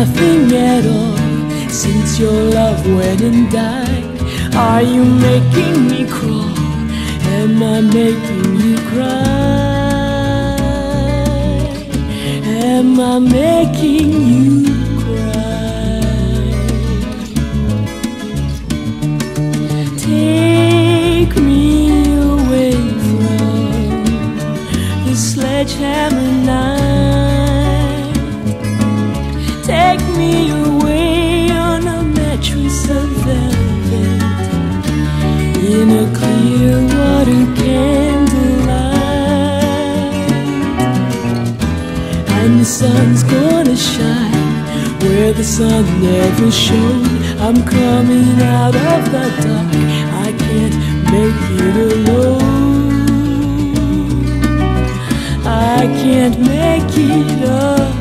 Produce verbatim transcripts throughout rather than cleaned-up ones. nothing at all since your love went and died. Are you making me crawl? Am I making you cry? Am I making you cry? Take me away from this sledgehammer night. Take me away on a mattress of velvet, in a clear water candlelight, and the sun's gonna shine where the sun never shone. I'm coming out of the dark, I can't make it alone, I can't make it alone.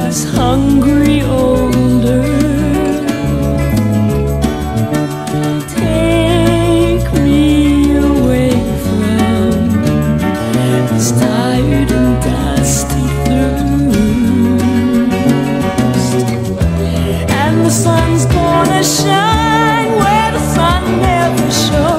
The sun's gonna shine where the sun never shone.